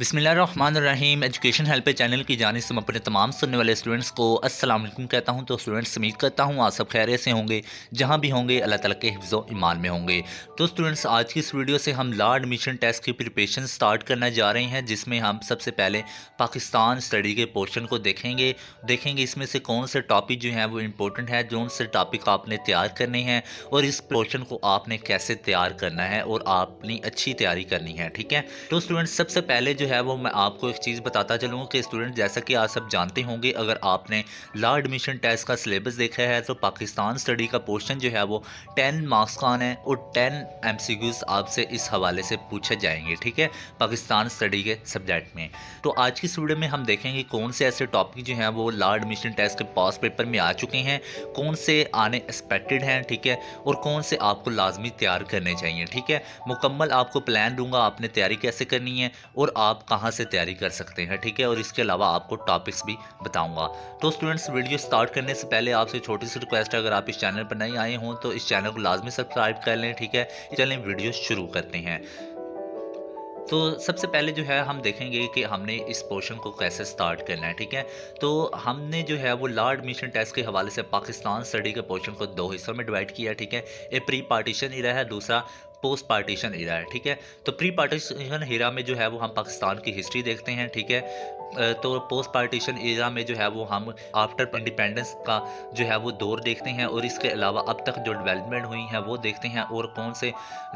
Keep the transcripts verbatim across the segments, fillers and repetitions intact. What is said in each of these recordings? बिस्मिल्लाहिर्रहमानिर्रहीम education helper channel की जानिब से मैं अपने तमाम सुनने वाले स्टूडेंट्स को अस्सलाम वालेकुम कहता हूं। तो स्टूडेंट्स उम्मीद करता हूं आप सब खैरियत से होंगे, जहां भी होंगे अल्लाह ताला के हिफ्ज़ व ईमान में होंगे। तो स्टूडेंट्स आज की इस वीडियो से हम लॉ एडमिशन टेस्ट की प्रिपरेशन स्टार्ट करना जा रहे हैं, जिसमें हम सबसे पहले पाकिस्तान स्टडी के पोर्शन को देखेंगे देखेंगे इसमें से कौन से टॉपिक जो हैं वो इम्पोर्टेंट है, जो से टॉपिक आपने तैयार करने हैं और इस पोर्शन को आपने कैसे तैयार करना है और आपने अच्छी तैयारी करनी है। ठीक है, तो स्टूडेंट्स सबसे पहले जो है वो मैं आपको एक चीज़ बताता चलूँ कि स्टूडेंट जैसा कि आप सब जानते होंगे, अगर आपने लॉ एडमिशन टेस्ट का सिलेबस देखा है तो पाकिस्तान स्टडी का पोर्शन जो है वो टेन मार्क्स का है और टेन एमसीक्यूज़ आपसे इस हवाले से पूछे जाएंगे। ठीक है, पाकिस्तान स्टडी के सब्जेक्ट में। तो आज की इस वीडियो में हम देखेंगे कौन से ऐसे टॉपिक जो हैं वो लॉ एडमिशन टेस्ट के पास्ट पेपर में आ चुके हैं, कौन से आने एक्सपेक्टेड हैं, ठीक है, और कौन से आपको लाजमी तैयार करने चाहिए। ठीक है, मुकम्मल आपको प्लान दूंगा आपने तैयारी कैसे करनी है और आप कहां से तैयारी कर सकते हैं। ठीक है, और इसके अलावा आपको टॉपिक्स भी बताऊंगा। तो स्टूडेंट्स वीडियो स्टार्ट करने से पहले आपसे छोटी सी रिक्वेस्ट है, अगर आप इस चैनल पर नहीं आए हों तो इस चैनल को लाजमी सब्सक्राइब कर लें। ठीक है, चलें वीडियो शुरू करते हैं। तो सबसे पहले जो है हम देखेंगे कि हमने इस पोर्शन को कैसे स्टार्ट करना है। ठीक है, तो हमने जो है वो लॉ एडमिशन टेस्ट के हवाले से पाकिस्तान स्टडी के पोर्शन को दो हिस्सों में डिवाइड किया। ठीक है, एक प्री पार्टीशन हीरा है, दूसरा पोस्ट पार्टीशन हीरा है। ठीक है, तो प्री पार्टीशन हीरा में जो है वो हम पाकिस्तान की हिस्ट्री देखते हैं। ठीक है, तो पोस्ट पार्टीशन एरा में जो है वो हम आफ्टर इंडिपेंडेंस का जो है वो दौर देखते हैं और इसके अलावा अब तक जो डेवलपमेंट हुई है वो देखते हैं और कौन से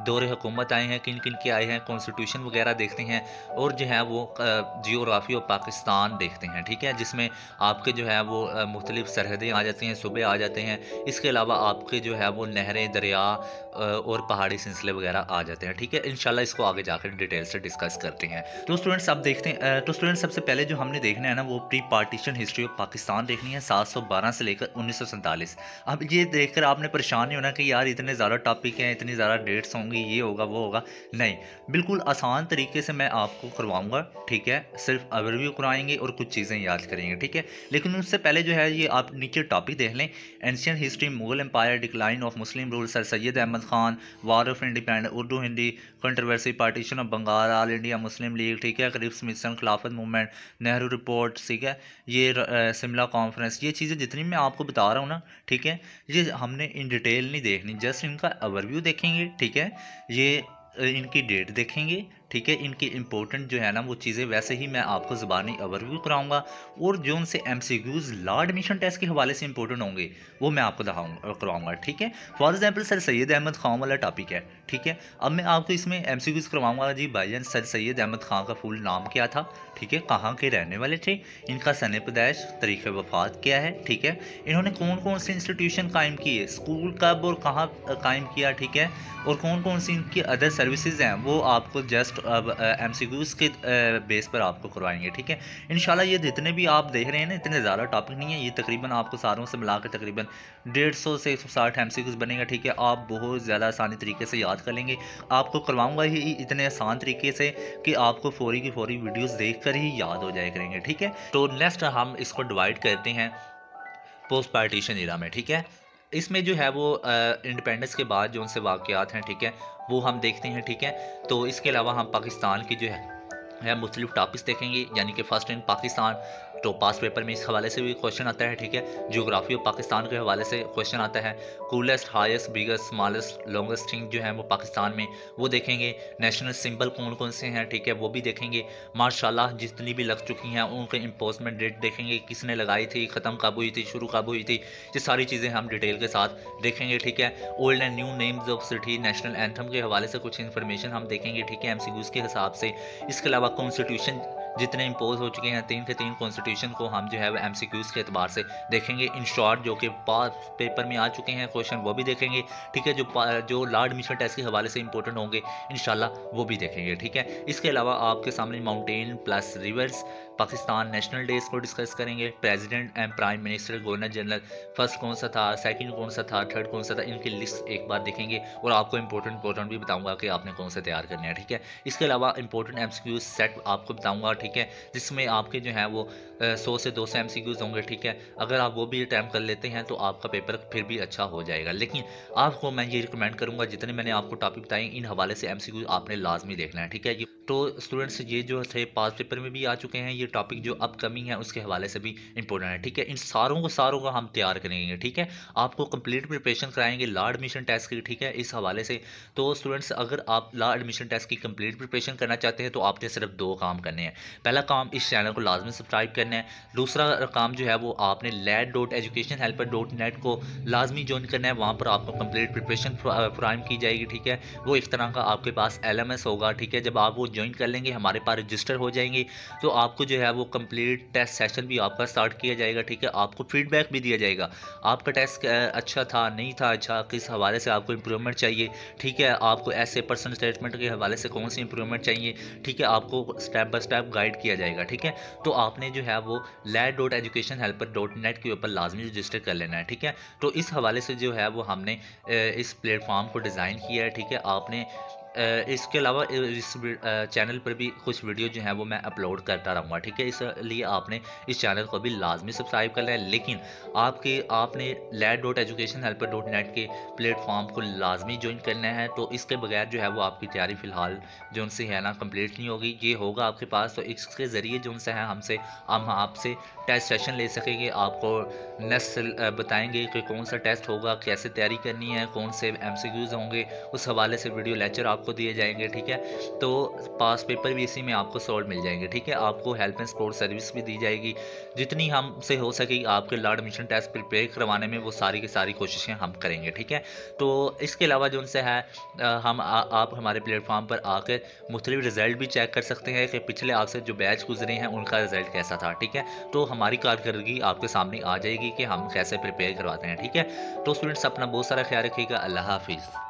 दौरे हुकूमत आए हैं, किन किन के आए हैं, कॉन्स्टिट्यूशन वगैरह देखते हैं और जो है वो जियोग्राफी ऑफ पाकिस्तान देखते हैं। ठीक है, जिसमें आपके जो है वो मुख्तलिफ सरहदें आ जाती हैं, सूबे आ जाते हैं, इसके अलावा आपके जो है वो नहरें, दरिया और पहाड़ी सिलसिले वगैरह आ जाते हैं। ठीक है, इंशाल्लाह इसको आगे जाकर डिटेल से डिस्कस करते हैं। तो स्टूडेंट्स आप देखते हैं, तो स्टूडेंट्स सबसे पहले जो हमने देखना है ना वो pre partition history of Pakistan देखनी है, सात सौ बारह से लेकर उन्नीस सौ सैंतालीस। अब ये देखकर आपने परेशान नहीं होना कि यार इतने ज़्यादा टॉपिक हैं, इतनी ज़्यादा डेट्स होंगी, ये होगा वो होगा। नहीं, बिल्कुल आसान तरीके से मैं आपको करवाऊंगा। ठीक है, सिर्फ ओवरव्यू कराएंगे और कुछ चीज़ें याद करेंगे। ठीक है, लेकिन उससे पहले जो है ये आप नीचे टॉपिक देख लें, ancient history, Mughal empire, decline of Muslim rule, sir Syed Ahmad Khan, war of independence, Urdu Hindi controversy, partition of Bengal, all India Muslim league, ठीक है, करीब मिशन, खिलाफत मूवमेंट, नेहरू रिपोर्ट, ठीक है, ये शिमला कॉन्फ्रेंस, ये चीज़ें जितनी मैं आपको बता रहा हूँ ना, ठीक है, ये हमने इन डिटेल नहीं देखनी, जस्ट इनका ओवरव्यू देखेंगे। ठीक है, ये इनकी डेट देखेंगे। ठीक है, इनकी इंपॉर्टेंट जो है ना वो चीज़ें वैसे ही मैं आपको ज़बानी ओवरव्यू कराऊंगा और जो उनसे M C Qs law admission test के हवाले से इंपॉर्टेंट होंगे वो मैं आपको दिखाऊंगा कराऊंगा। ठीक है, for example sir Syed Ahmad Khan वाला टॉपिक है। ठीक है, अब मैं आपको इसमें एम सी क्यूज़ करवाऊँगा जी भाईजान सर सैयद अहमद खान का फुल नाम क्या था, ठीक है, कहाँ के रहने वाले थे, इनका सन पैदाइश, तरीक़ वफात क्या है, ठीक है, इन्होंने कौन कौन से इंस्टीट्यूशन कायम किए, स्कूल कब और कहाँ कायम किया, ठीक है, और कौन कौन सी इनकी अदर सर्विसेज हैं, वो आपको जस्ट अब एमसीक्यूज़ के बेस पर आपको करवाएंगे। ठीक है, इंशाल्लाह ये जितने भी आप देख रहे हैं ना इतने ज़्यादा टॉपिक नहीं है, ये तकरीबन आपको सारों से मिला कर तकरीबन डेढ़ सौ से एक सौ साठ एमसीक्यूज़ बनेगा। ठीक है, आप बहुत ज़्यादा आसानी तरीके से याद कर लेंगे, आपको करवाऊंगा ही इतने आसान तरीके से कि आपको फौरी की फौरी वीडियोज़ देख कर ही याद हो जाया करेंगे। ठीक है, तो नेक्स्ट हम इसको डिवाइड करते हैं पोस्ट पार्टीशन एरा में। ठीक है, इसमें जो है वो इंडिपेंडेंस के बाद जो उनसे वाक़यात हैं, ठीक है, वो हम देखते हैं। ठीक है, तो इसके अलावा हम पाकिस्तान की जो है है मुख्तलिफ टॉपिक्स देखेंगे, यानी कि फर्स्ट इन पाकिस्तान, तो पास पेपर में इस हवाले से भी क्वेश्चन आता है। ठीक है, ज्योग्राफी ऑफ पाकिस्तान के हवाले से क्वेश्चन आता है, coolest, highest, biggest, smallest, longest thing जो है वो पाकिस्तान में वो देखेंगे, नेशनल सिंबल कौन कौन से हैं, ठीक है, वो भी देखेंगे, माशाल्लाह जितनी भी लग चुकी हैं उनके इम्पोजमेंट डेट देखेंगे, किसने लगाई थी, ख़त्म कब हुई थी, शुरू कब हुई थी, ये सारी चीज़ें हम डिटेल के साथ देखेंगे। ठीक है, old and new names of city, national anthem के हवाले से कुछ इन्फॉर्मेशन हम देखेंगे। ठीक है, एम सी क्यूज़ के हिसाब से, इसके अलावा कॉन्स्टिट्यूशन जितने इम्पोज हो चुके हैं, तीन के तीन कॉन्स्टिट्यूशन को हम जो है वो एम सी क्यूज़ के अतबार से देखेंगे। इन शॉर्ट जो कि पास पेपर में आ चुके हैं क्वेश्चन वो भी देखेंगे। ठीक है, जो जो लॉ एडमिशन टेस्ट के हवाले से इंपॉर्टेंट होंगे इंशाल्लाह वो भी देखेंगे। ठीक है, इसके अलावा आपके सामने mountain plus rivers, Pakistan national days को डिस्कस करेंगे, president and prime minister, governor general, first कौन सा था, सेकंड कौन सा था, थर्ड कौन सा था, इनकी लिस्ट एक बार देखेंगे और आपको इंपॉर्टेंट इंपॉर्टेंट भी बताऊंगा कि आपने कौन से तैयार करने हैं। ठीक है, इसके अलावा इंपॉर्टेंट एमसीक्यूज सेट आपको बताऊंगा। ठीक है, जिसमें आपके जो है वो सौ से दो सौ एमसीक्यूज होंगे। ठीक है, अगर आप वो भी अटैम्प्ट कर लेते हैं तो आपका पेपर फिर भी अच्छा हो जाएगा, लेकिन आपको मैं ये रिकमेंड करूँगा जितने मैंने आपको टॉपिक बताए इन हवाले से एमसीक्यूज आपने लाजमी देखना है। ठीक है, तो स्टूडेंट्स ये जो थे पास पेपर में भी आ चुके हैं, ये टॉपिक जो अपकमिंग है उसके हवाले से भी इंपॉर्टेंट है। ठीक है, इन सारों को सारों को हम तैयार करेंगे। ठीक है, आपको कंप्लीट प्रिपरेशन कराएंगे लॉ एडमिशन टेस्ट की। ठीक है, इस हवाले से तो स्टूडेंट्स अगर आप लॉ एडमिशन टेस्ट की कंप्लीट प्रिपरेशन करना चाहते हैं तो आपने सिर्फ दो काम करने हैं। पहला काम, इस चैनल को लाजमी सब्सक्राइब करना है। दूसरा काम जो है वो आपने LAT dot education helper dot net को लाजमी ज्वाइन करना है। वहाँ पर आपको कंप्लीट प्रिपरेशन फ्राहम की जाएगी। ठीक है, वो एक तरह का आपके पास एल एम एस होगा। ठीक है, जब आप वो ज्वाइन कर लेंगे, हमारे पास रजिस्टर हो जाएंगे तो आपको जो है वो कंप्लीट टेस्ट सेशन भी आपका स्टार्ट किया जाएगा। ठीक है, आपको फीडबैक भी दिया जाएगा, आपका टेस्ट अच्छा था नहीं था, अच्छा किस हवाले से आपको इंप्रूवमेंट चाहिए। ठीक है, आपको ऐसे पर्सनल स्टेटमेंट के हवाले से कौन सी इंप्रूवमेंट चाहिए। ठीक है, आपको स्टेप बाय स्टेप गाइड किया जाएगा। ठीक है, तो आपने जो है वो LAT dot education helper dot net के ऊपर लाजमी रजिस्टर कर लेना है। ठीक है, तो इस हवाले से जो है वो हमने इस प्लेटफॉर्म को डिज़ाइन किया है। ठीक है, आपने इसके अलावा इस चैनल पर भी कुछ वीडियो जो है वो मैं अपलोड करता रहूँगा। ठीक है, इसलिए आपने इस चैनल को भी लाजमी सब्सक्राइब कर लिया है, लेकिन आपके आपने LAT dot education helper dot net के प्लेटफॉर्म को लाजमी ज्वाइन करना है। तो इसके बगैर जो है वो आपकी तैयारी फ़िलहाल जो उनसे है ना कंप्लीट नहीं होगी। ये होगा आपके पास तो इसके ज़रिए जो उनसे है हमसे हम आपसे टेस्ट सेशन ले सकेंगे। आपको नेक्स्ट बताएँगे कि कौन सा टेस्ट होगा, कैसे तैयारी करनी है, कौन से एम सी क्यूज़ होंगे, उस हवाले से वीडियो लेक्चर आपको दिए जाएंगे। ठीक है, तो पास पेपर भी इसी में आपको सॉल्व मिल जाएंगे। ठीक है, आपको हेल्प एंड सपोर्ट सर्विस भी दी जाएगी। जितनी हमसे हो सकेगी आपके लॉ एडमिशन टेस्ट प्रिपेयर करवाने में वो सारी की सारी कोशिशें हम करेंगे। ठीक है, तो इसके अलावा जो उनसे है हम आ, आप हमारे प्लेटफॉर्म पर आकर मुख्तलिफ रिजल्ट भी चेक कर सकते हैं कि पिछले आपसे जो बैच गुजरे हैं उनका रिजल्ट कैसा था। ठीक है, तो हमारी कारकर्दगी आपके सामने आ जाएगी कि हम कैसे प्रिपेयर करवाते हैं। ठीक है, तो स्टूडेंट्स अपना बहुत सारा ख्याल रखिएगा। अल्लाह हाफिज़।